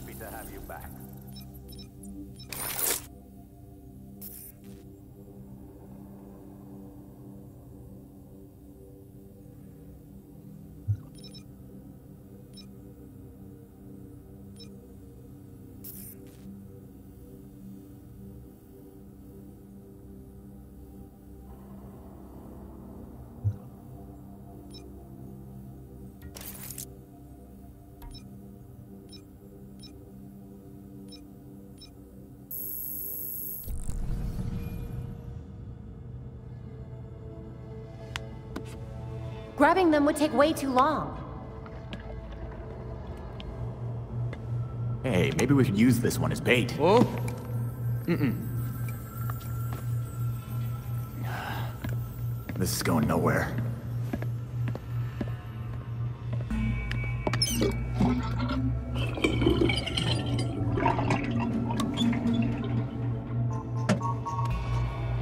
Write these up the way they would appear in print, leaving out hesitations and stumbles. happy to have you back. Grabbing them would take way too long. Hey, maybe we should use this one as bait. Oh? This is going nowhere.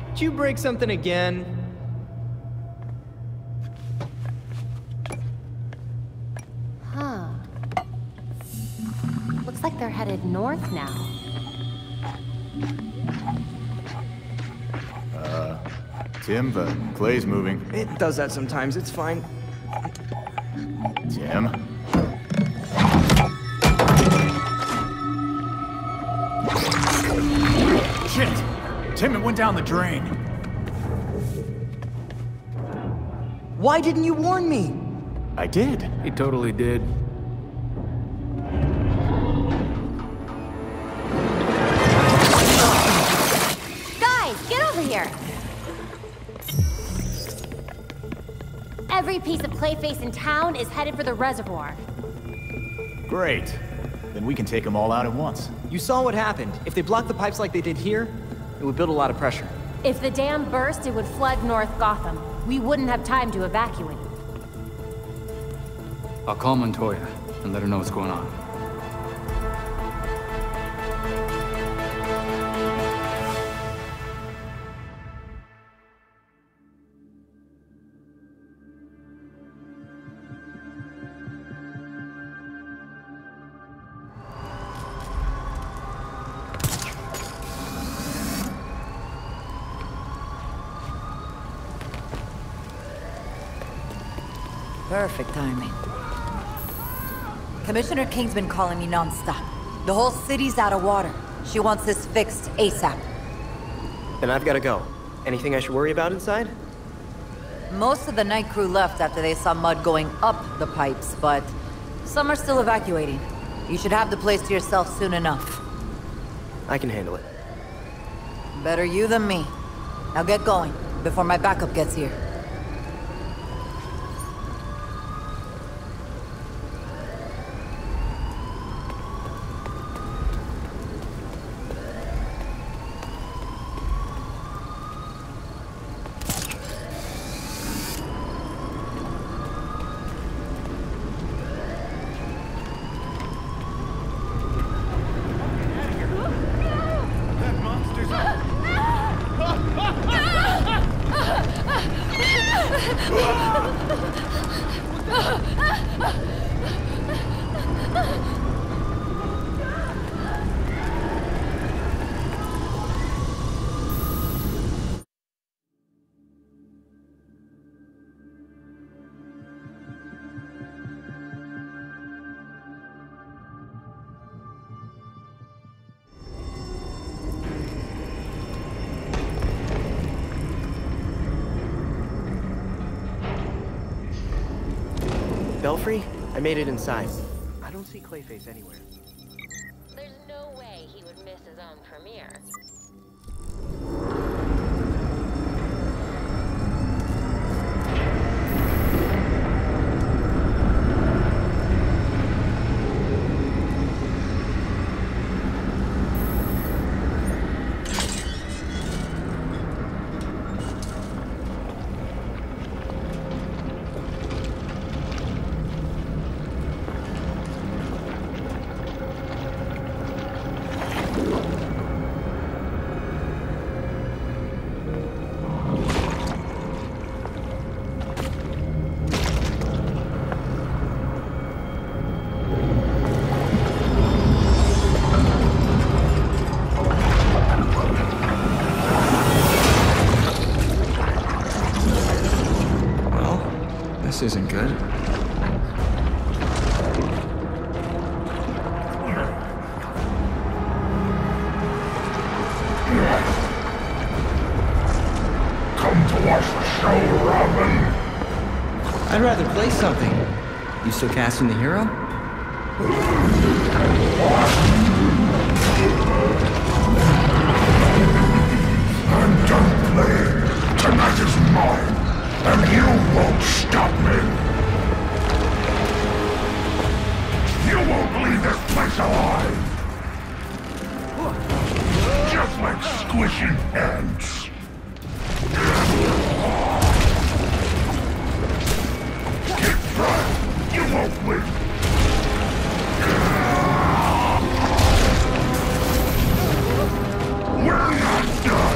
Did you break something again? They're headed north now. Tim, the clay's moving. It does that sometimes, it's fine. Tim? Shit! Tim, it went down the drain. Why didn't you warn me? I did. He totally did. Every piece of Clayface in town is headed for the reservoir. Great. Then we can take them all out at once. You saw what happened. If they blocked the pipes like they did here, it would build a lot of pressure. If the dam burst, it would flood North Gotham. We wouldn't have time to evacuate. I'll call Montoya and let her know what's going on. Perfect timing. Commissioner King's been calling me nonstop. The whole city's out of water. She wants this fixed ASAP. Then I've got to go. Anything I should worry about inside? Most of the night crew left after they saw mud going up the pipes, but some are still evacuating. You should have the place to yourself soon enough. I can handle it. Better you than me. Now get going, before my backup gets here. Belfry, I made it inside. I don't see Clayface anywhere. There's no way he would miss his own premiere. I'd rather play something. You still casting the hero? I'm done playing. Tonight is mine, and you won't stop me. You won't leave this place alive. Just like squishing ants. Keep trying. You won't win. We're not done.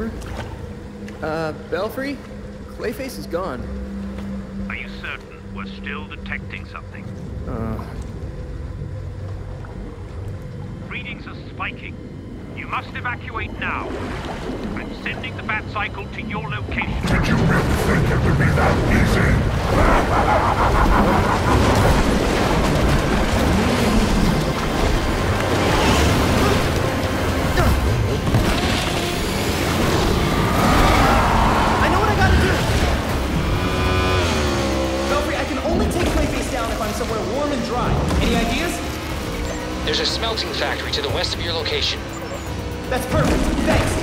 over? Belfry? Clayface is gone. Are you certain we're still detecting something? Readings are spiking. You must evacuate now. I'm sending the Bat Cycle to your location. Did you really think it would be that easy? There's a smelting factory to the west of your location. That's perfect. Thanks.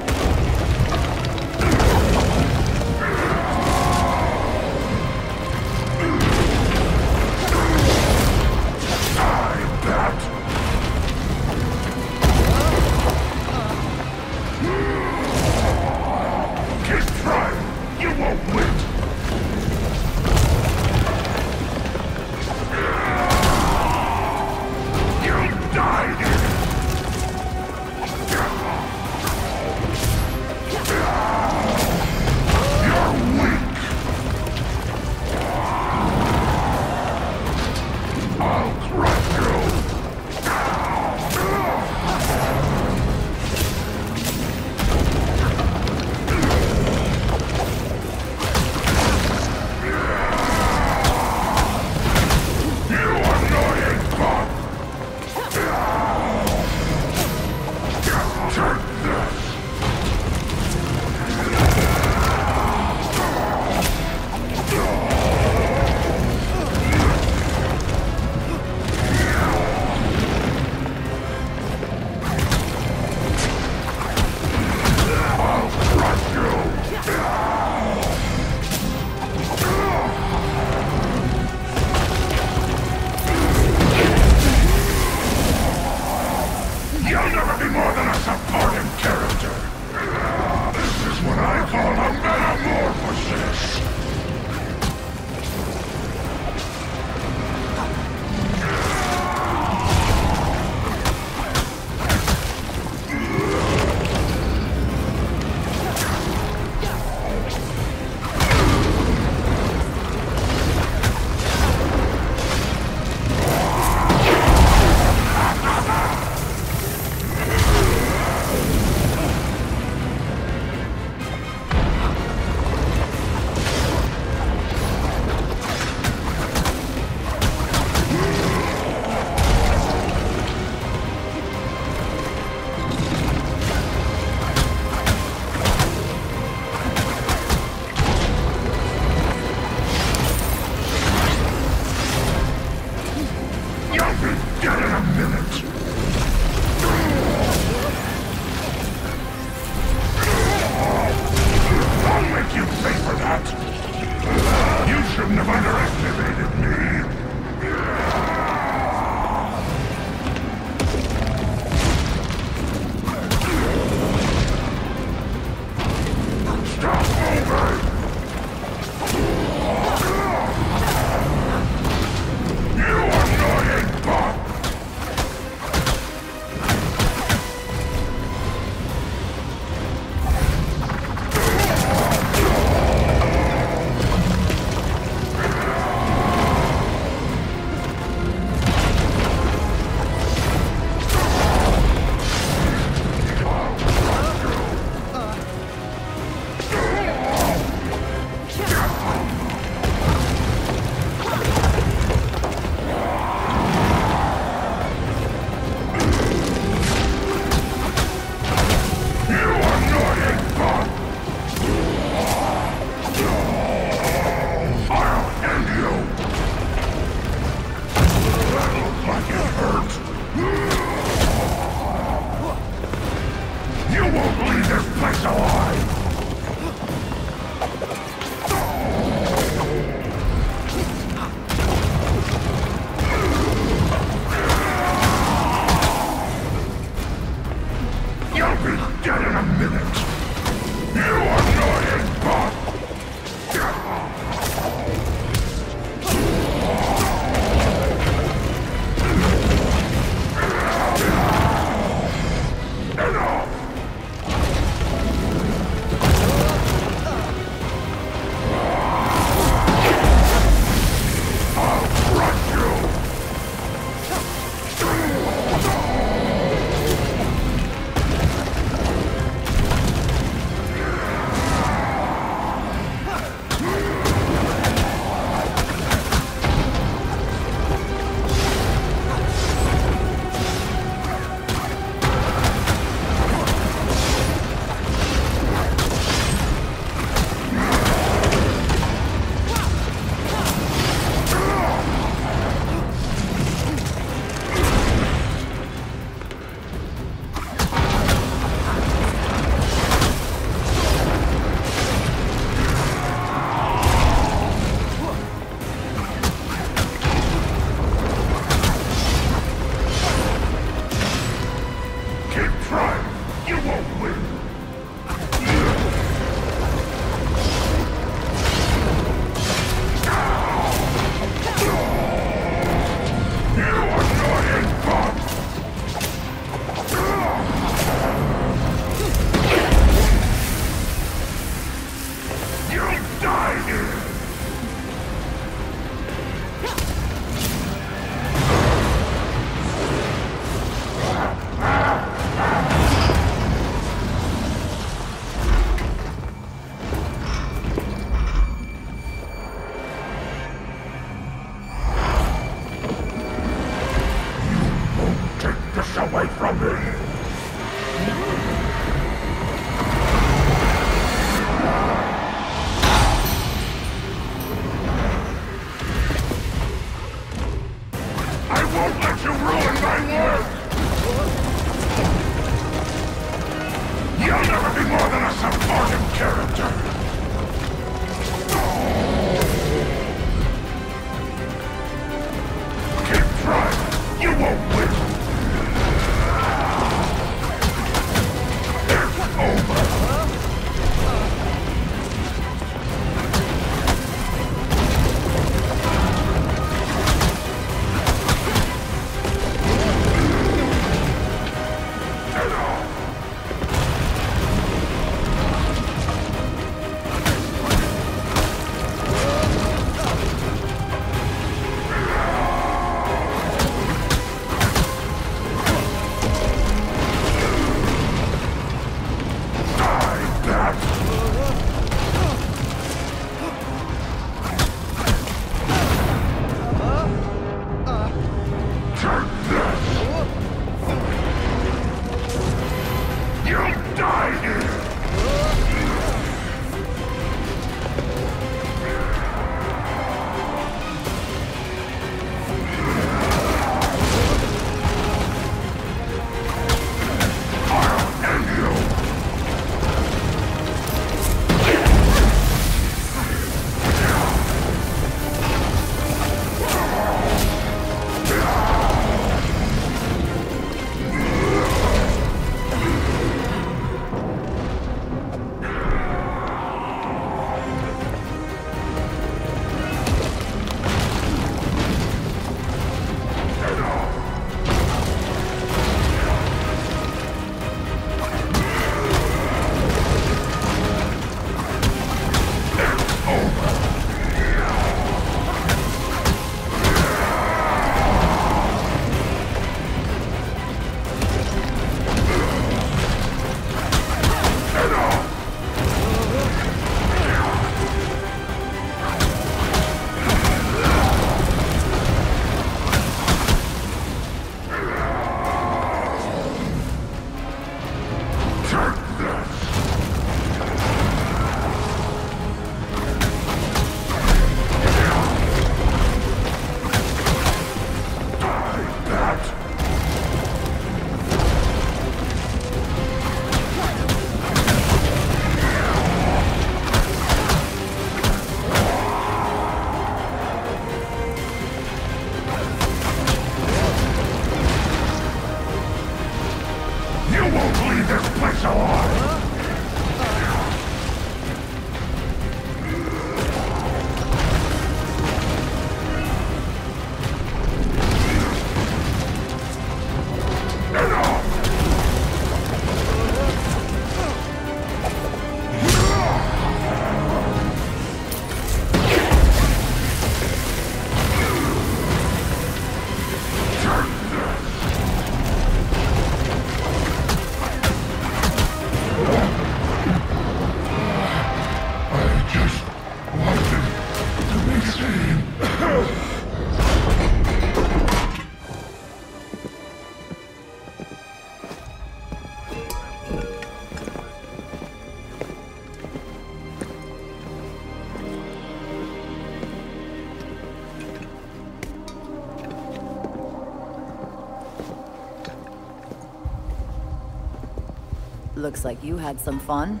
Looks like you had some fun.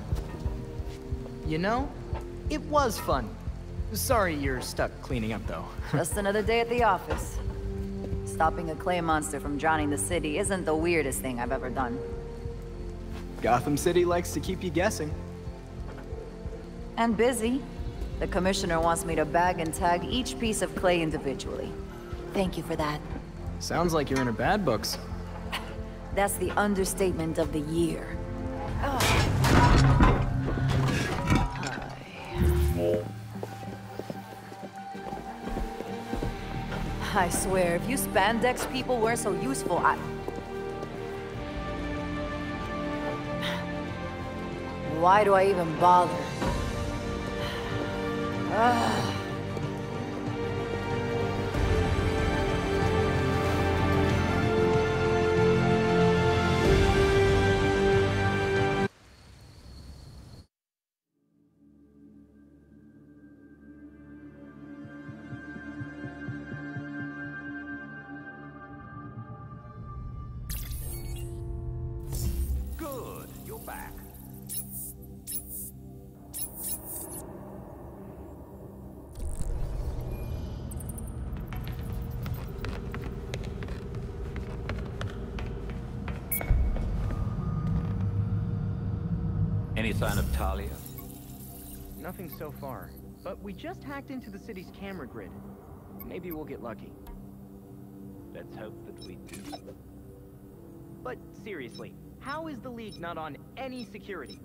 You know, it was fun. Sorry you're stuck cleaning up, though. Just another day at the office. Stopping a clay monster from drowning the city isn't the weirdest thing I've ever done. Gotham City likes to keep you guessing. And busy. The commissioner wants me to bag and tag each piece of clay individually. Thank you for that. Sounds like you're in her bad books. That's the understatement of the year. Oh. I swear, if you spandex people weren't so useful, Why do I even bother? Any sign of Talia? Nothing so far, but we just hacked into the city's camera grid. Maybe we'll get lucky. Let's hope that we do. But seriously, how is the League not on any security?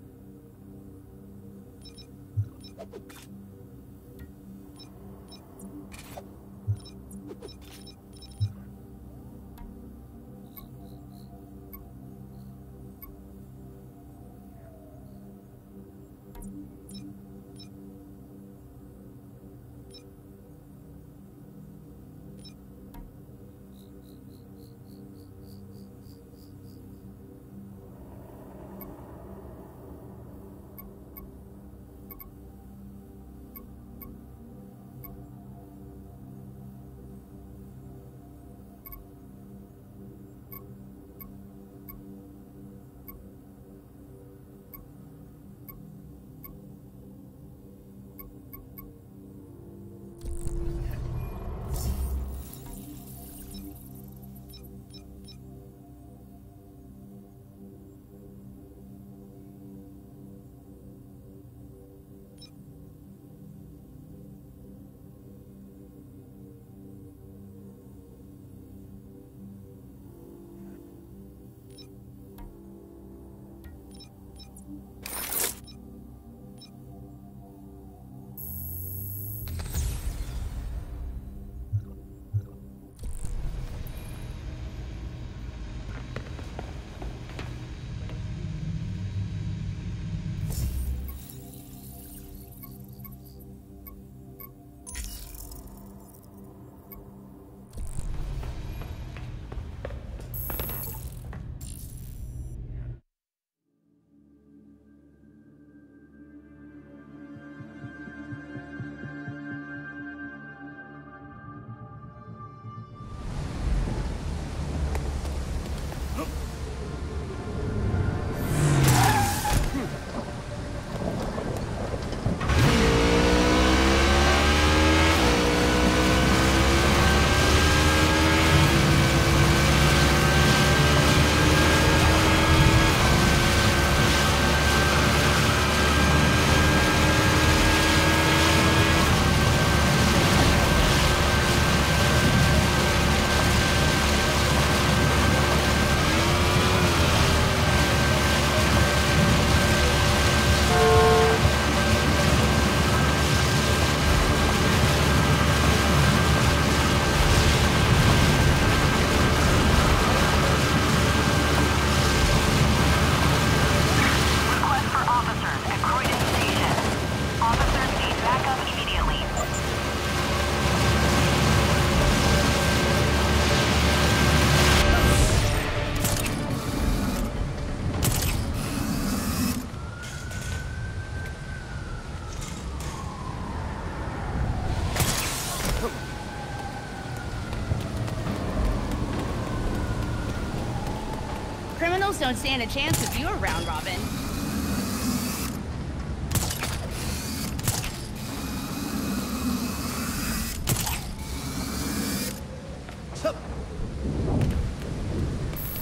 Owls don't stand a chance if you're around, Robin.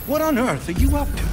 What on earth are you up to?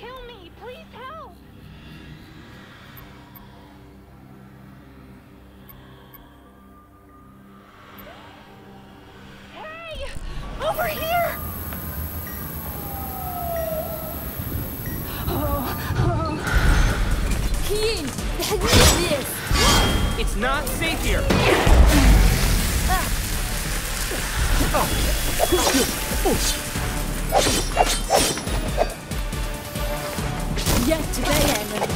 kill me. Please help. Hey! Over here! Oh. Keen, this. It's not safe here. Yes, today I'm ready.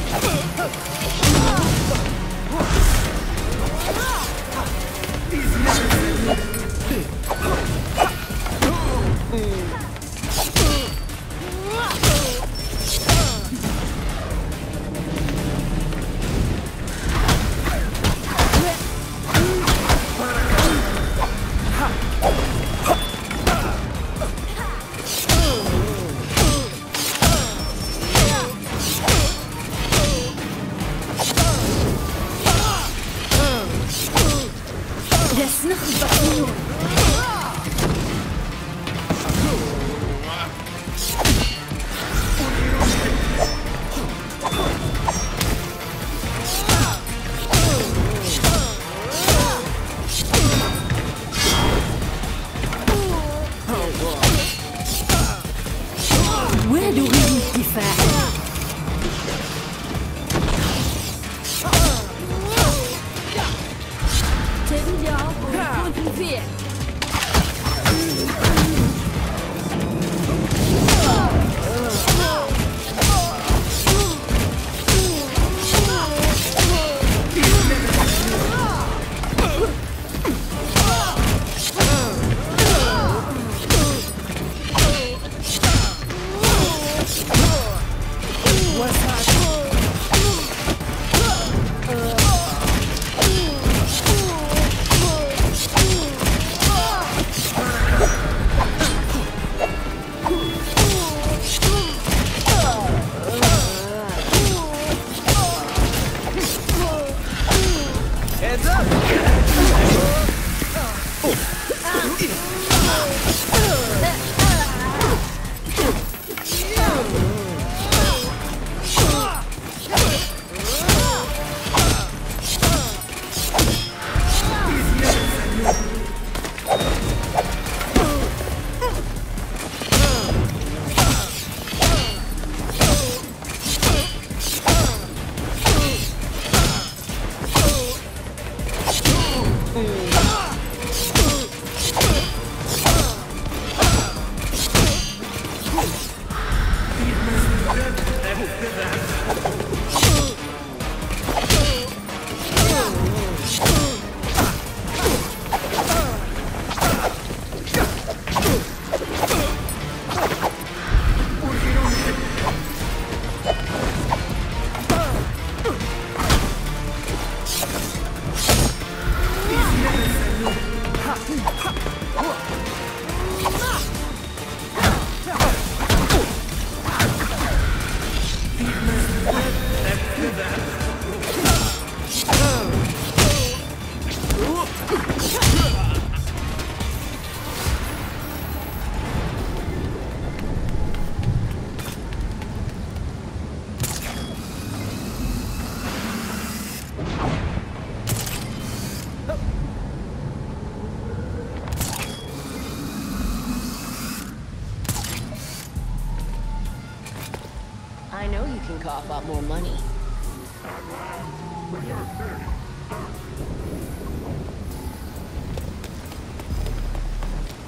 Cough up more money.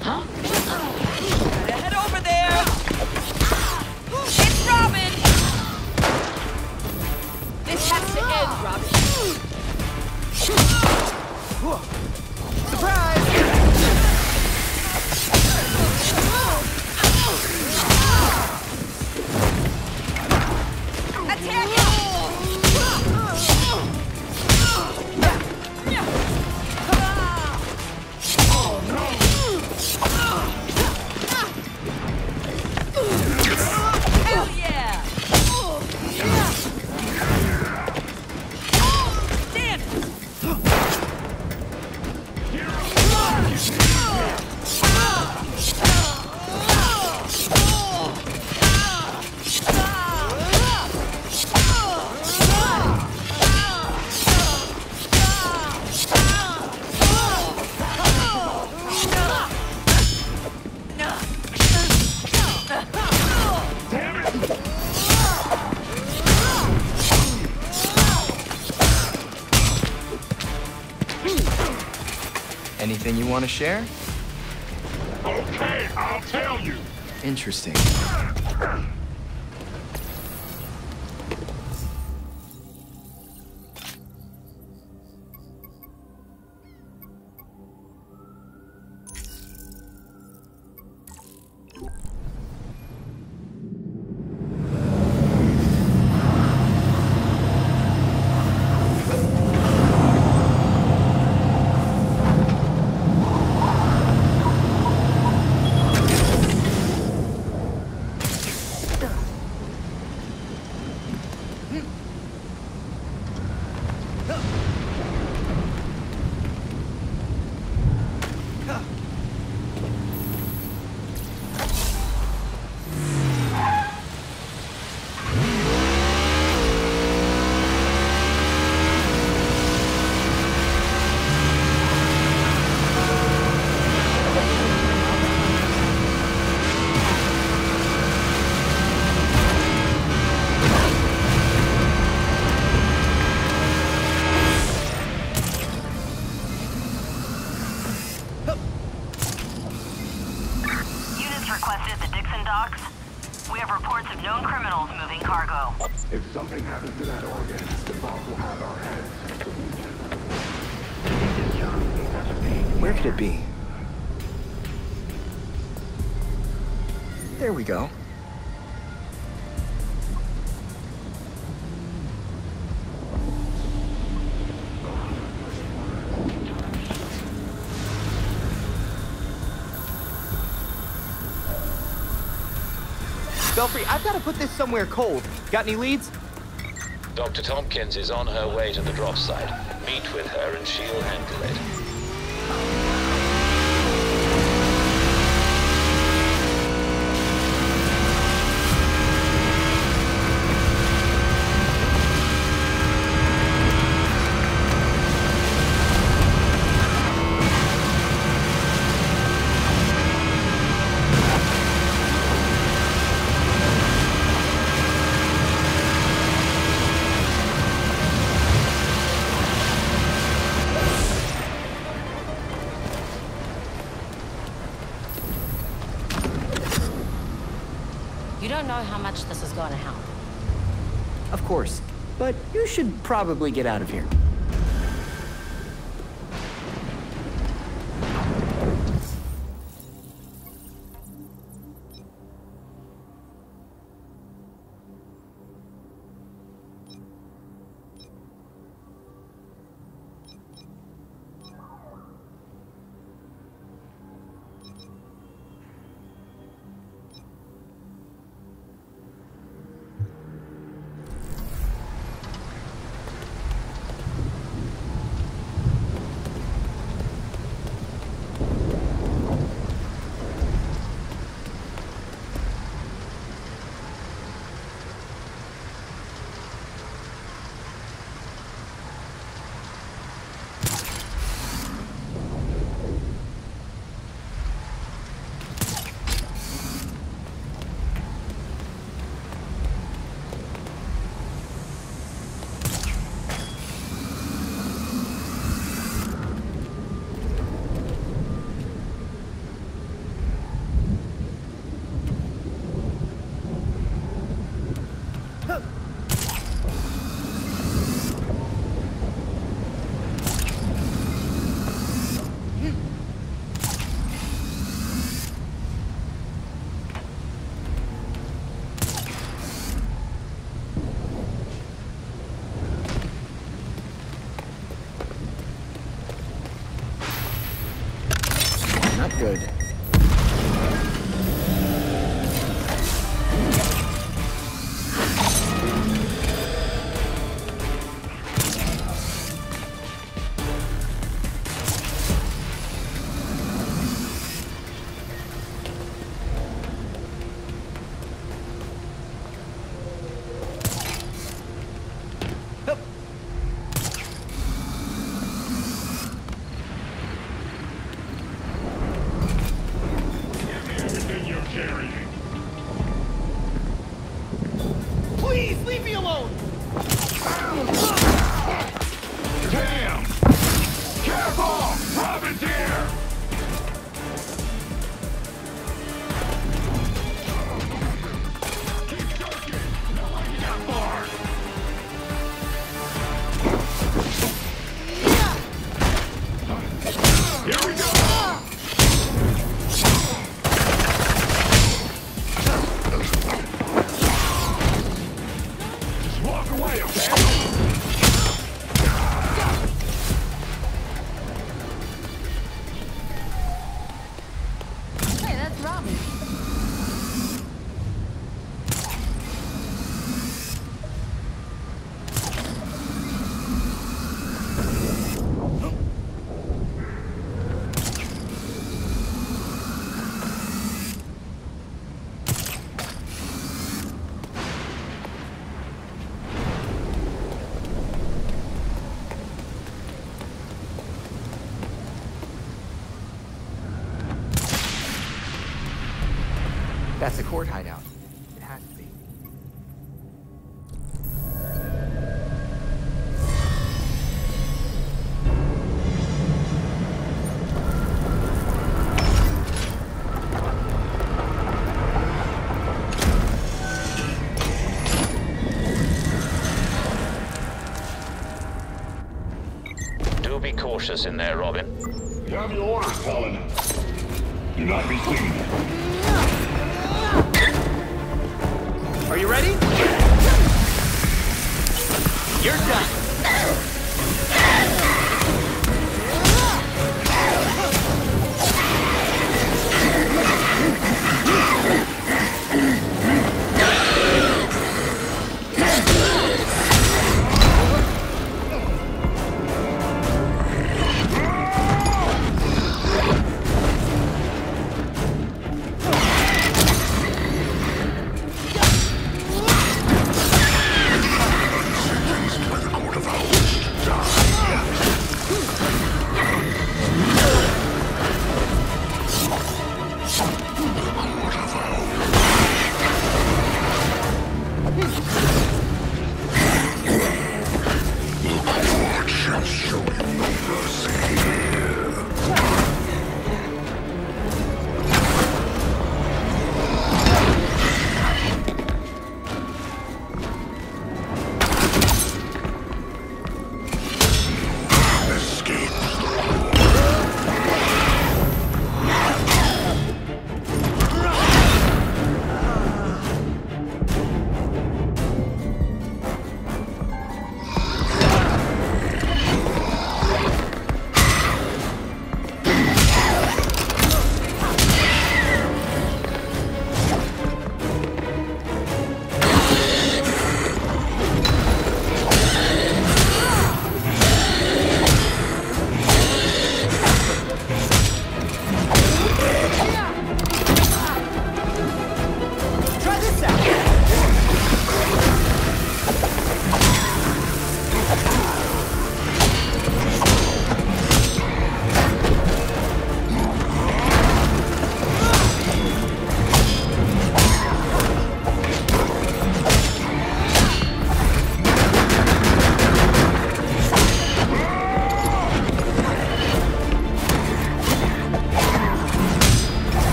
Huh? Head over there! It's Robin! This has to end, Robin. Surprise! Attack! Anything you want to share? Okay, I'll tell you. Interesting. Go. Belfry, I've got to put this somewhere cold. Got any leads? Dr. Tompkins is on her way to the drop site. Meet with her and she'll handle it. This is going to help. Of course, but you should probably get out of here. That's the court hideout. It has to be. Be cautious in there, Robin. You have your orders, Colin. Do not be seen. Are you ready? You're done.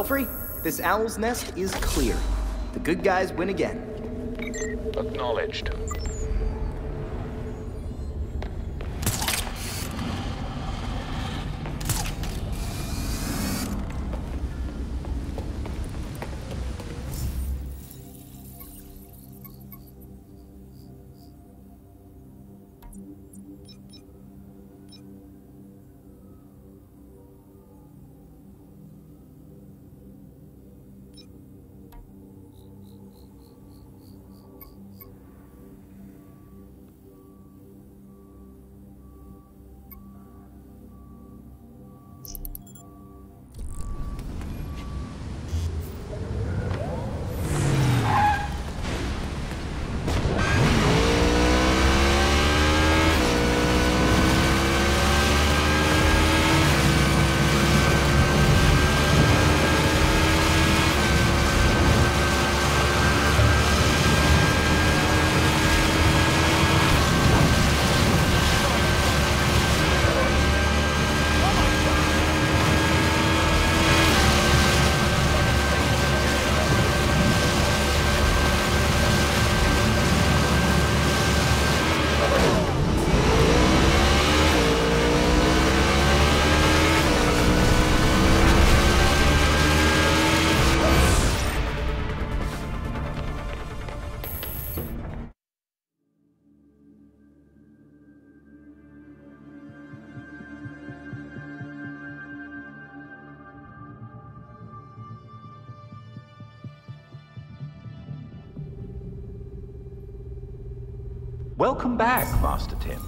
Belfry, this owl's nest is clear. The good guys win again. Acknowledged. Welcome back, Master Tim.